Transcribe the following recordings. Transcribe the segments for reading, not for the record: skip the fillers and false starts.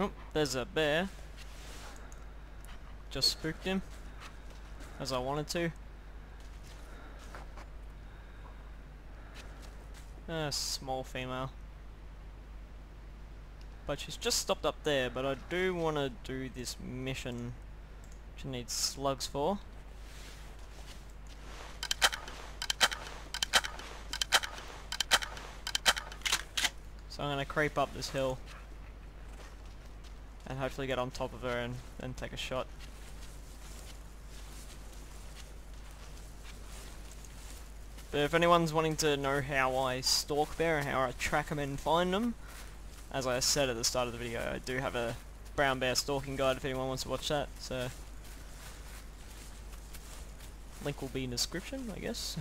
Oh, there's a bear. Just spooked him, as I wanted to. A small female. But she's just stopped up there, but I do want to do this mission which I need slugs for. So I'm going to creep up this hill and hopefully get on top of her and then take a shot. But if anyone's wanting to know how I stalk bear and how I track them and find them, as I said at the start of the video, I do have a brown bear stalking guide if anyone wants to watch that, so link will be in the description, I guess.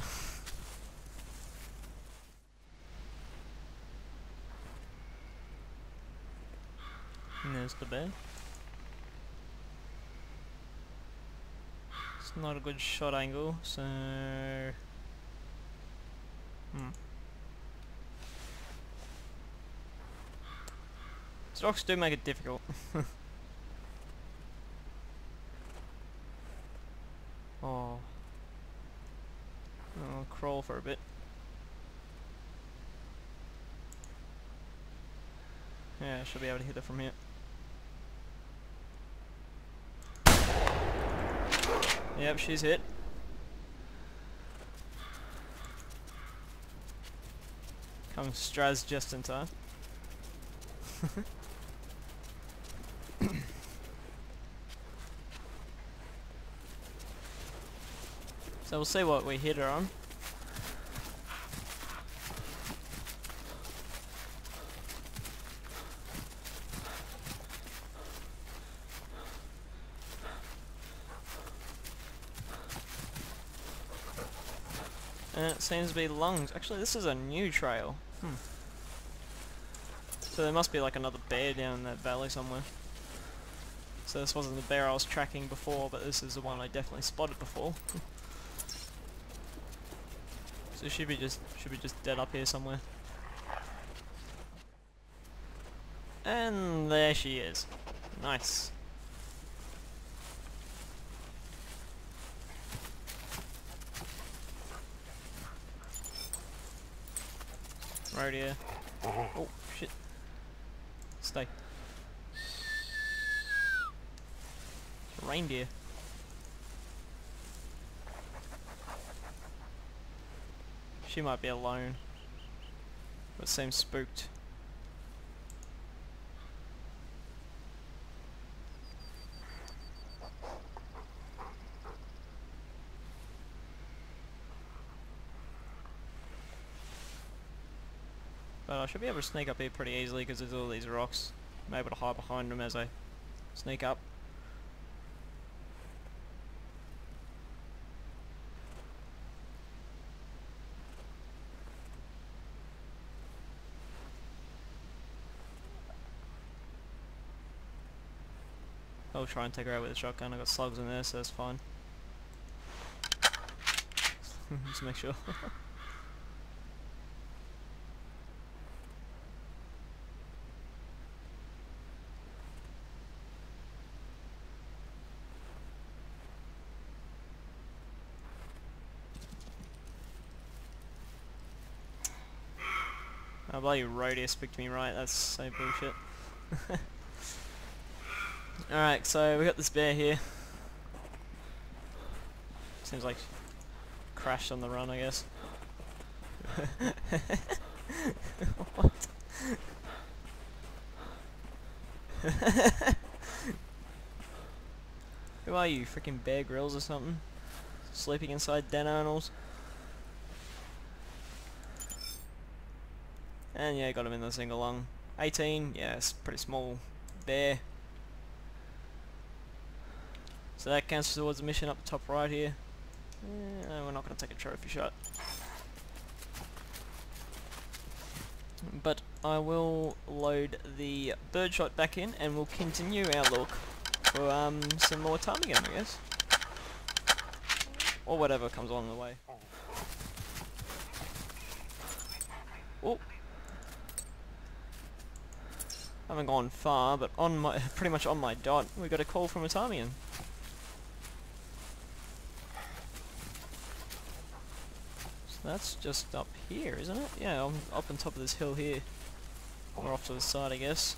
And there's the bear. It's not a good shot angle, so... These rocks do make it difficult. Oh. I'll crawl for a bit. Yeah, I should be able to hit it from here. Yep, she's hit. Comes Straz just in time. So we'll see what we hit her on. And it seems to be lungs. Actually, this is a new trail. So there must be like another bear down in that valley somewhere. So this wasn't the bear I was tracking before, but this is the one I definitely spotted before. So should be just dead up here somewhere. And there she is. Nice. Rodeo. Oh shit. Stay. Reindeer. She might be alone, but seems spooked. But I should be able to sneak up here pretty easily because there's all these rocks. I'm able to hide behind them as I sneak up. I'll try and take her out with a shotgun. I got slugs in there, so that's fine. Just make sure. I bloody rodeo picked me right. That's so bullshit. Alright, so we got this bear here. Seems like crashed on the run, I guess. What? Who are you? Freaking Bear Grylls or something? Sleeping inside Den Arnold? And yeah, got him in the single lung. 18, yeah, it's pretty small bear. So that counts towards the mission up the top right here. We're not going to take a trophy shot. But I will load the birdshot back in and we'll continue our look for some more ptarmigan, I guess. Or whatever comes along the way. Oh. Haven't gone far, but on my pretty much on my dot, we got a call from Atamian. So that's just up here, isn't it? Yeah, I'm up on top of this hill here. Or off to the side, I guess.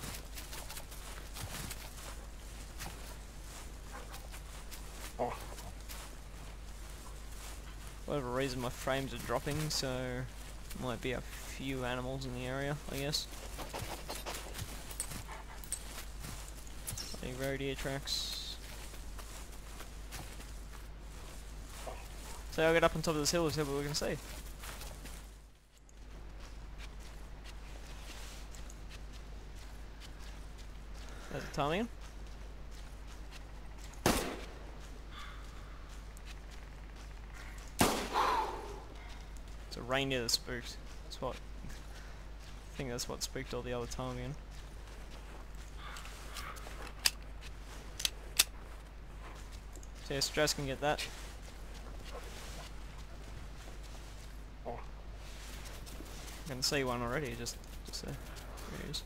For whatever reason, my frames are dropping, so might be a few animals in the area, I guess. Any road deer tracks. So I'll get up on top of this hill and see what we can see. There's a Ptarmigan. It's a reindeer that spooked. That's what I think. That's what spooked all the other Ptarmigan. So yeah, Straz can get that. I can see one already. Just there. There he is.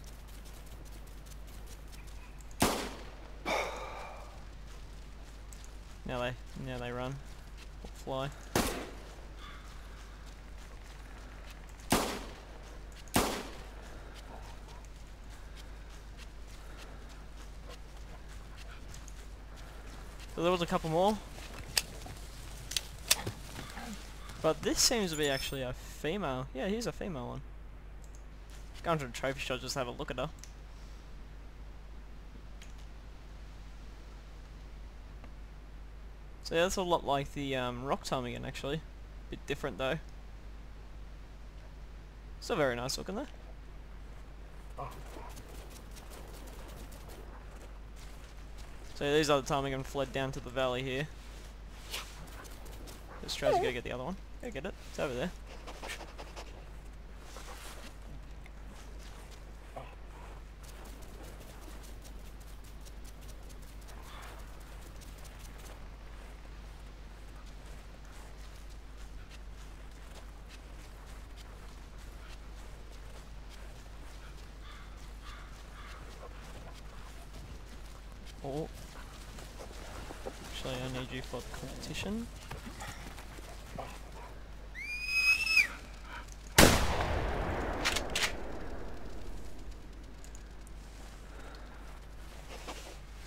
Now they run or fly. So there was a couple more, but this seems to be actually a female. Yeah, here's a female one. Going to the trophy shot, just have a look at her. So yeah, that's a lot like the Rock Ptarmigan actually. Bit different though. Still very nice looking though. Oh. So yeah, these other Ptarmigan fled down to the valley here. Just tries to go get the other one. Go get it. It's over there. Oh. Actually, I need you for the competition. So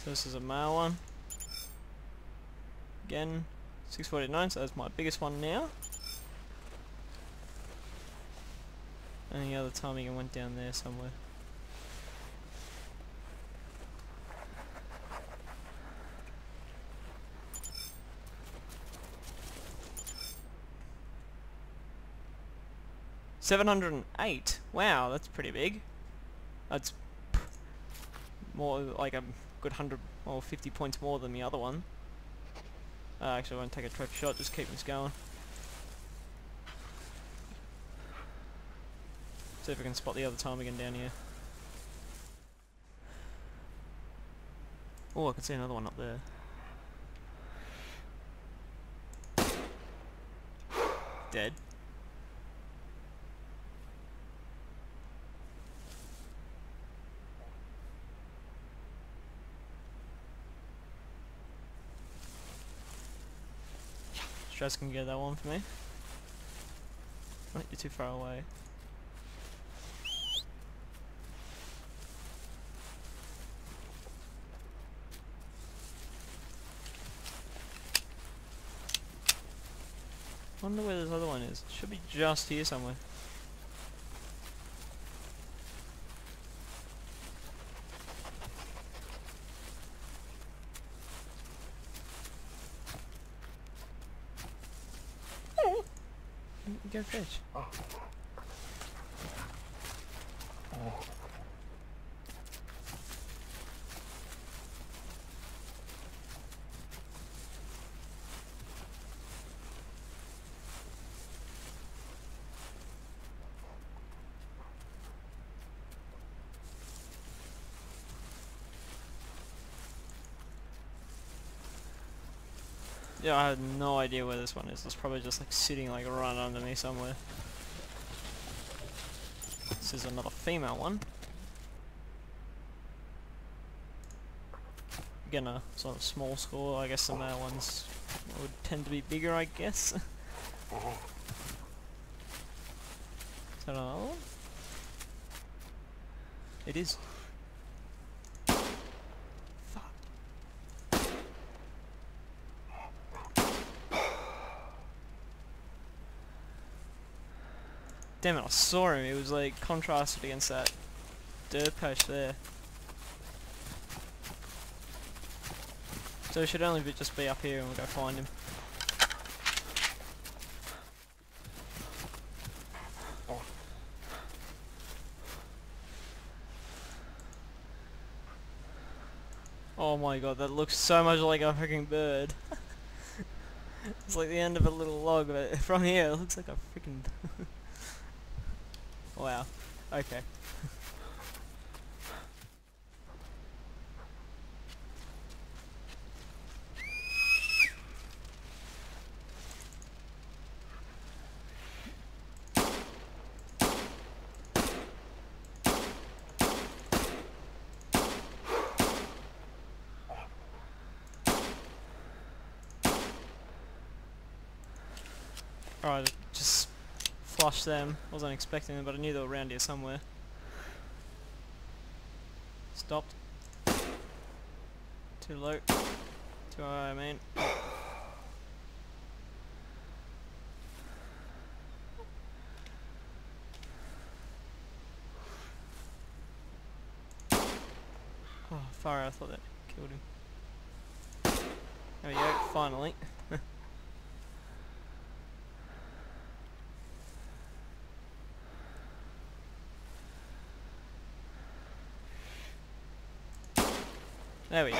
this is a male one. Again, 649, so that's my biggest one now. And the other Ptarmigan went down there somewhere. $708. Wow, that's pretty big. That's more like a good 100 or 50 points more than the other one. Actually, I won't take a trophy shot. Just keep this going. See if we can spot the other Ptarmigan down here. Oh, I can see another one up there. Dead. Straz can get that one for me. Oh, you're too far away. Wonder where this other one is. It should be just here somewhere. Go fish. Oh. Oh. Yeah, I have no idea where this one is. It's probably just like sitting like right under me somewhere. This is another female one. getting a sort of small score. I guess the male ones would tend to be bigger, I guess. Ta-da! It is. Fuck. Damn it! I saw him. It was like contrasted against that dirt patch there. So it should only just be up here and we'll go find him. Oh my god, that looks so much like a freaking bird. It's like the end of a little log, but from here it looks like a freaking... Wow. Okay. Alright, just flush them. Wasn't expecting them, but I knew they were around here somewhere. Stopped. Too low. Too high, I mean. Oh, far out, I thought that killed him. There we go, finally. There we go.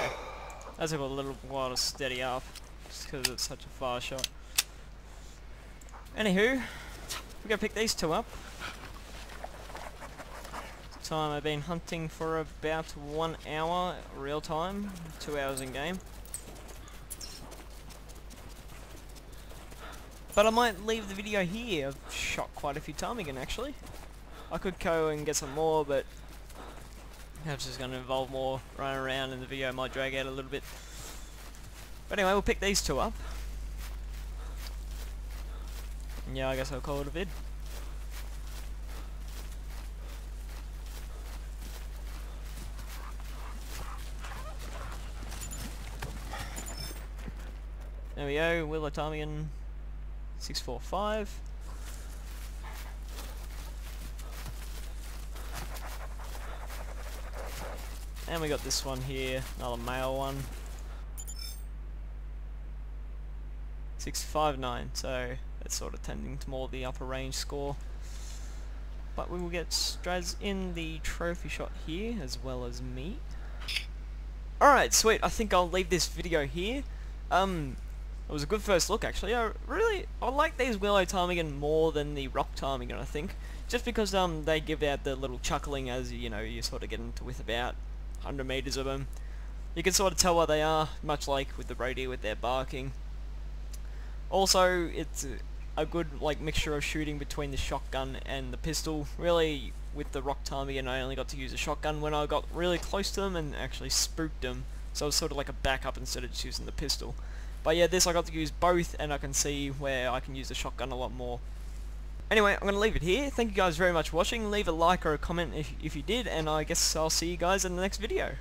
That took a little while to steady up, just because it's such a far shot. Anywho, we're gonna pick these two up. It's time I've been hunting for about 1 hour real time, 2 hours in game. But I might leave the video here. I've shot quite a few ptarmigan actually. I could go and get some more, but perhaps it's going to involve more running around and the video might drag out a little bit. But anyway, we'll pick these two up. And yeah, I guess I'll call it a vid. There we go, Willow Ptarmigan 645. And we got this one here, another male one. 659, so that's sort of tending to more the upper range score. But we will get Straz in the trophy shot here, as well as me. Alright, sweet, I think I'll leave this video here. It was a good first look actually. I like these Willow Ptarmigan more than the Rock Ptarmigan, I think. Just because they give out the little chuckling as, you know, you sort of get into with about 100 meters of them. You can sort of tell what they are, much like with the roe deer with their barking. Also, it's a good like mixture of shooting between the shotgun and the pistol. Really, with the Rock Ptarmigan, I only got to use a shotgun when I got really close to them and actually spooked them. So it was sort of like a backup instead of just using the pistol. But yeah, this I got to use both, and I can see where I can use the shotgun a lot more. Anyway, I'm going to leave it here. Thank you guys very much for watching. Leave a like or a comment if you did, and I guess I'll see you guys in the next video.